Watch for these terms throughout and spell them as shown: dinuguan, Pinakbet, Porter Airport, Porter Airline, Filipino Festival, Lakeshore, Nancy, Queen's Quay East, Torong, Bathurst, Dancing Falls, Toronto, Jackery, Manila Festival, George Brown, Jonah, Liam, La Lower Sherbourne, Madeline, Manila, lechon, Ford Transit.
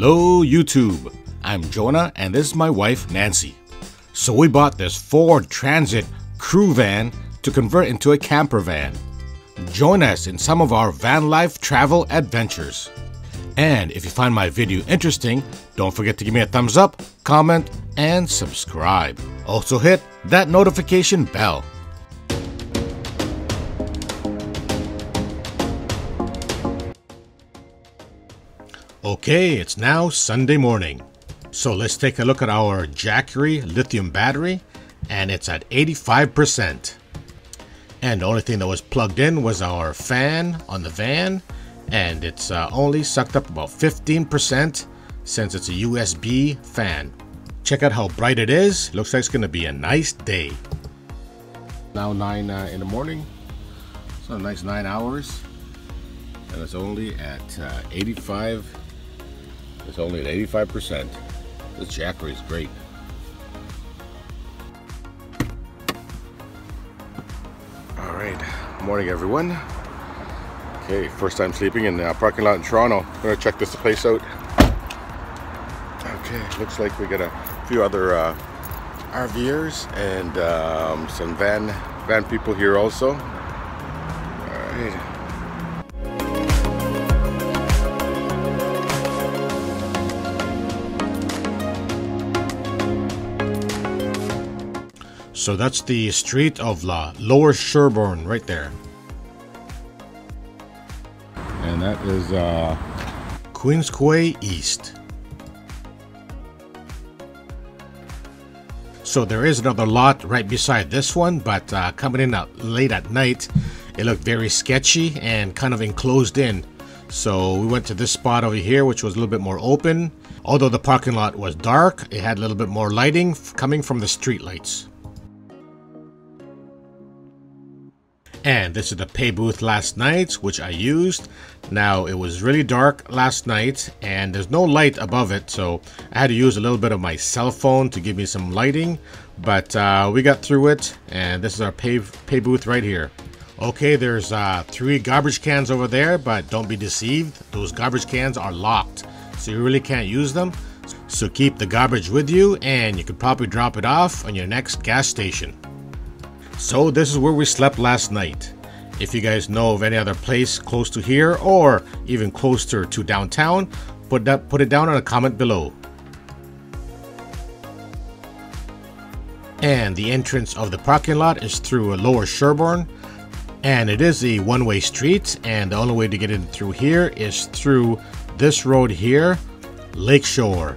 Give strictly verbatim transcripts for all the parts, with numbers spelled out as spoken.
Hello YouTube, I'm Jonah and this is my wife Nancy. So we bought this Ford Transit crew van to convert into a camper van. Join us in some of our van life travel adventures. And if you find my video interesting, don't forget to give me a thumbs up, comment, and subscribe. Also hit that notification bell. Okay, it's now Sunday morning, so let's take a look at our Jackery lithium battery, and it's at eighty-five percent. And the only thing that was plugged in was our fan on the van, and it's uh, only sucked up about fifteen percent since it's a U S B fan. Check out how bright it is. Looks like it's going to be a nice day. Now nine uh, in the morning, so a nice nine hours, and it's only at uh, eighty-five percent. It's only at eighty-five percent. This Jackery is great. All right, morning everyone. Okay, first time sleeping in the parking lot in Toronto. I'm gonna check this place out. Okay, looks like we got a few other uh, R Vers and um, some van van people here also. All right. So that's the street of La Lower Sherbourne right there. And that is uh, Queen's Quay East. So there is another lot right beside this one, but uh, coming in out late at night, it looked very sketchy and kind of enclosed in. So we went to this spot over here, which was a little bit more open. Although the parking lot was dark, it had a little bit more lighting coming from the street lights. And this is the pay booth last night, which I used. Now it was really dark last night and there's no light above it, so I had to use a little bit of my cell phone to give me some lighting, but uh, we got through it. And this is our pay, pay booth right here. Okay, there's uh, three garbage cans over there, but don't be deceived, those garbage cans are locked, so you really can't use them. So keep the garbage with you and you could probably drop it off on your next gas station. So this is where we slept last night. If you guys know of any other place close to here or even closer to downtown, put that put it down in a comment below. And the entrance of the parking lot is through Lower Sherbourne, and it is a one-way street, and the only way to get in through here is through this road here, Lakeshore.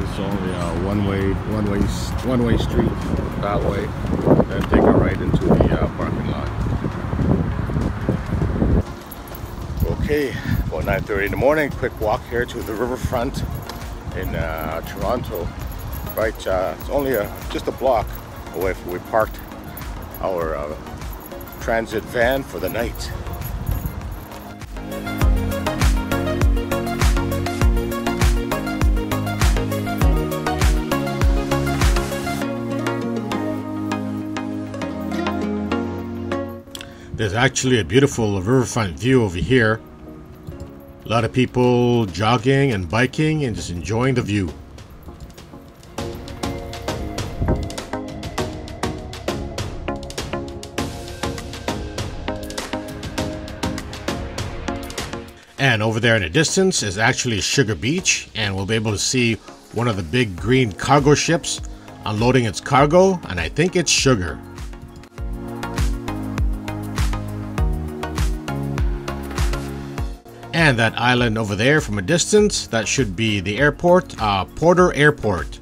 It's only a one-way, one-way, one-way street that way, and take a right into the uh, parking lot. Okay, well, nine thirty in the morning. Quick walk here to the riverfront in uh, Toronto. Right, uh, it's only a, just a block away from where we parked our uh, transit van for the night. There's actually a beautiful riverfront view over here. A lot of people jogging and biking and just enjoying the view. And over there in the distance is actually Sugar Beach, and we'll be able to see one of the big green cargo ships unloading its cargo, and I think it's sugar. And that island over there from a distance, that should be the airport, uh, Porter Airport,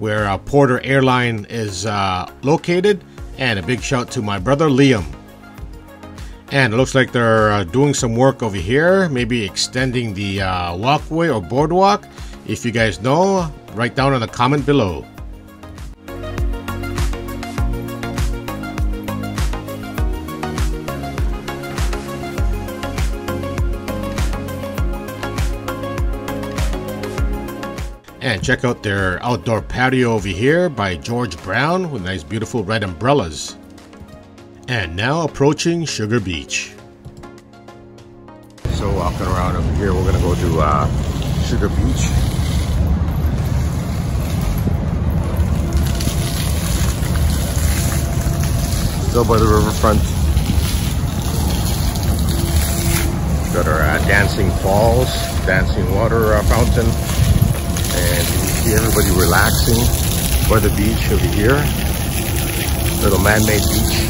where uh, Porter Airline is uh, located. And a big shout to my brother Liam. And it looks like they're uh, doing some work over here, maybe extending the uh, walkway or boardwalk. If you guys know, write down in the comment below. And check out their outdoor patio over here by George Brown with nice beautiful red umbrellas. And now approaching Sugar Beach. So walking around over here, we're going to go to uh, Sugar Beach. Still by the riverfront. Got our uh, Dancing Falls, dancing water uh, fountain. And you can see everybody relaxing by the beach over here. Little man-made beach.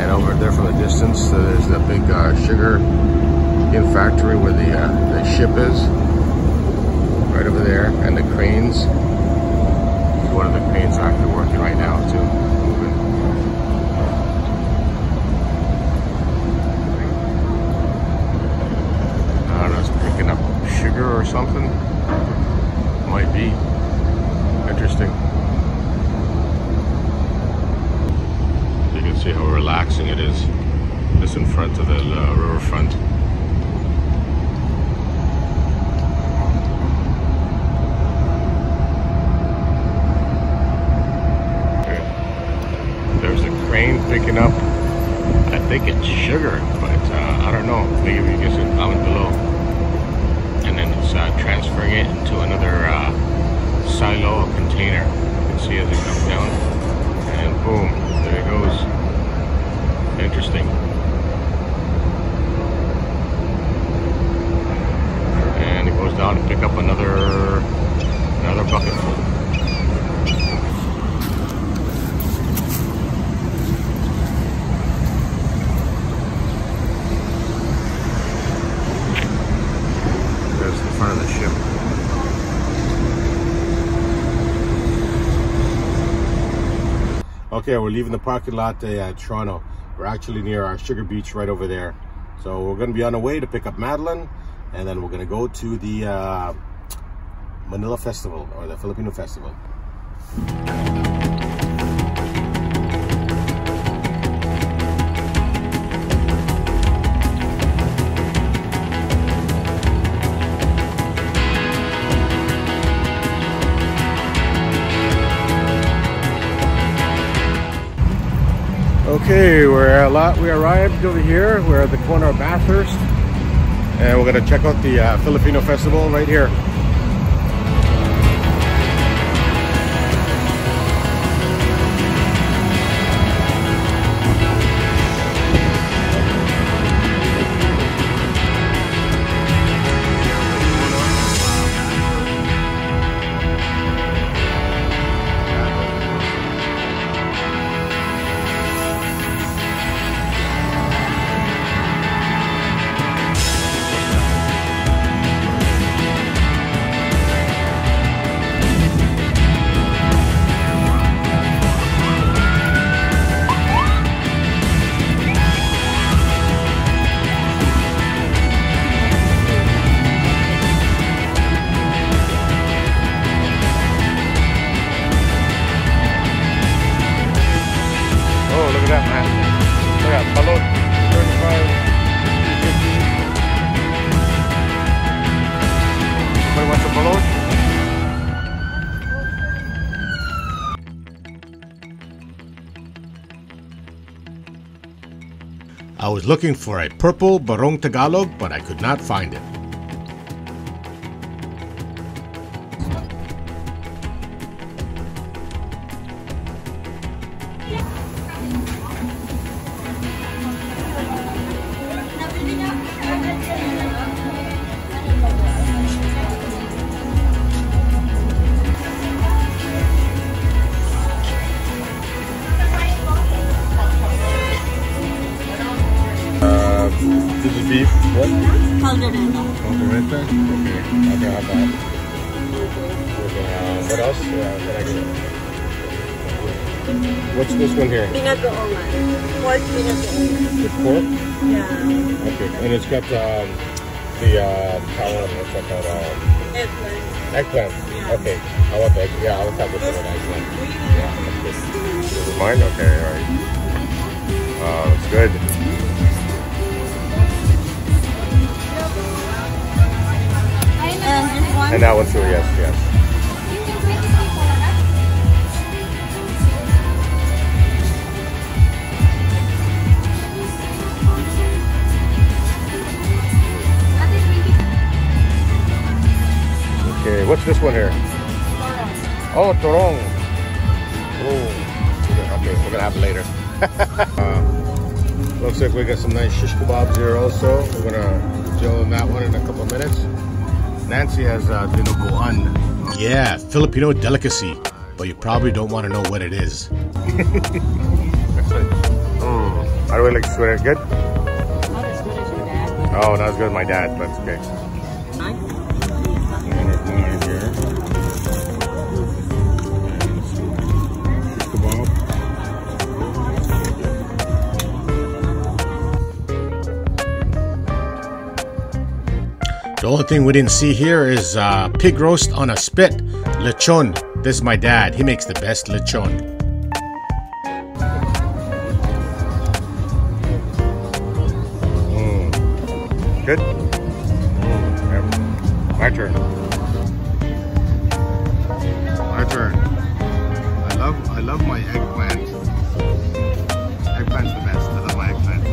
And over there from a distance, uh, there's that big uh, sugar cane factory where the, uh, the ship is. Right over there. And the cranes. There's one of the cranes actually working right now, too. Moving. I don't know, it's picking up sugar or something. Might be. Interesting. See how relaxing it is, just in front of the uh, riverfront. Okay. There's a crane picking up, I think it's sugar, but uh, I don't know, maybe you can see it comment below. And then it's uh, transferring it into another uh, silo or container. You can see as it comes down, and boom, there it goes. Interesting. And it goes down to pick up another another bucket full. There's the front of the ship. Okay, we're leaving the parking lot at Toronto. We're actually near our Sugar Beach right over there. So we're going to be on the way to pick up Madeline, and then we're going to go to the uh, Manila Festival, or the Filipino Festival. Okay, we're a lot. We arrived over here. We're at the corner of Bathurst, and we're gonna check out the uh, Filipino Festival right here. I was looking for a purple Barong Tagalog, but I could not find it. This is beef. What? Caldereta. Caldereta? Okay. I can have that. Uh, what else? Uh, what I can... What's this one here? Pinakbet. Pork pinakbet. It's pork? Yeah. Okay. And it's got um, the uh, color, what's that called? Um, eggplant. Eggplant. Yeah. Okay. I want the eggplant. Yeah, I want that with the eggplant. Yeah, that's good. This is mine? Okay, alright. Uh, it's good. one? And that one too, yes, yes. Okay, what's this one here? Torong. Oh, Torong. Oh, okay, we're gonna have it later. uh, looks like we got some nice shish kebabs here also. We're gonna gel on that one in a couple of minutes. Nancy has uh, dinuguan. Yeah, Filipino delicacy, but you probably don't want to know what it is. Excellent. Mm. I really like swear. Good? Not as good as your dad. Oh, not as good as my dad, but okay. The only thing we didn't see here is uh, pig roast on a spit, lechon. This is my dad. He makes the best lechon. Mm. Good? Mm. Yep. My turn. My turn. I love, I love my eggplant. Eggplant's the best. I love my eggplant.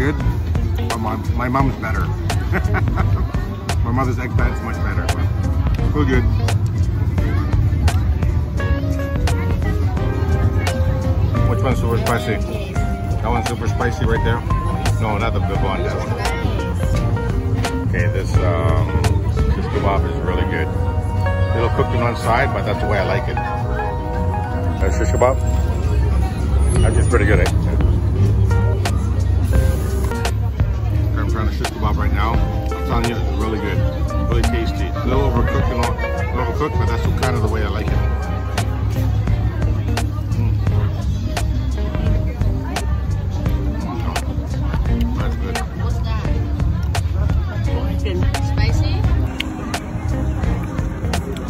Good, but my, my mom's better. My mother's eggplant is much better, but still good. Which one's super spicy? That one's super spicy right there? No, not the big one, that one. Okay, this um, this kebab is really good. A little cooked on one side, but that's the way I like it. That shish kebab, that's just pretty good, eh? Kebab right now, I'm telling you, it's really good, really tasty. A little overcooked, and all, a little overcooked, but that's kind of the way I like it. Mm. That's good. What's that? Spicy?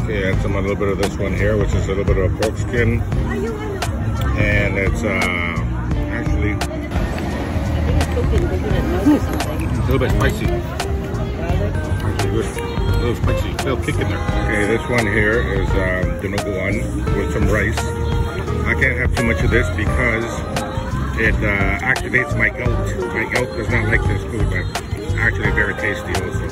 Okay, I had some a little bit of this one here, which is a little bit of pork skin, and it's uh, actually. It's a little bit spicy. Actually good. A little spicy. A little kick in there. Okay, this one here is um, dinuguan with some rice. I can't have too much of this because it uh, activates my gout. My gout does not like this food, but actually very tasty also.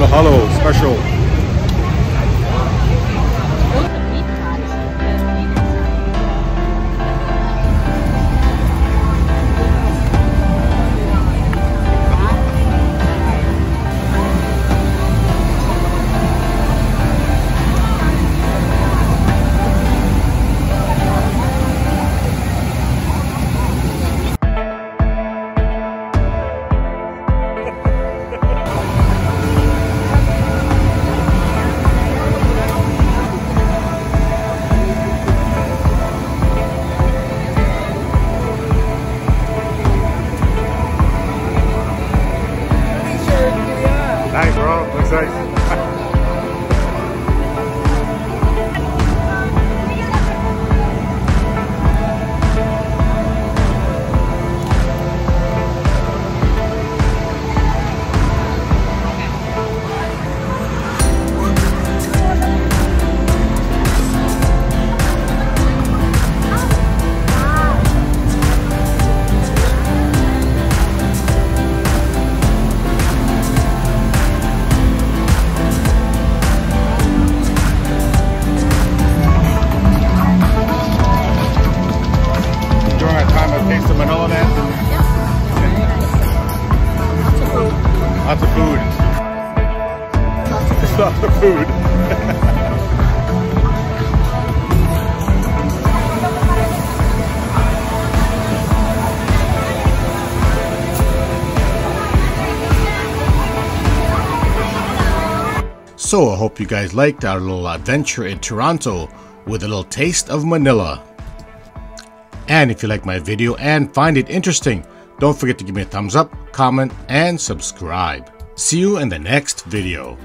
Halo Halo special. So I hope you guys liked our little adventure in Toronto with a little taste of Manila. And if you like my video and find it interesting, don't forget to give me a thumbs up, comment, and subscribe. See you in the next video.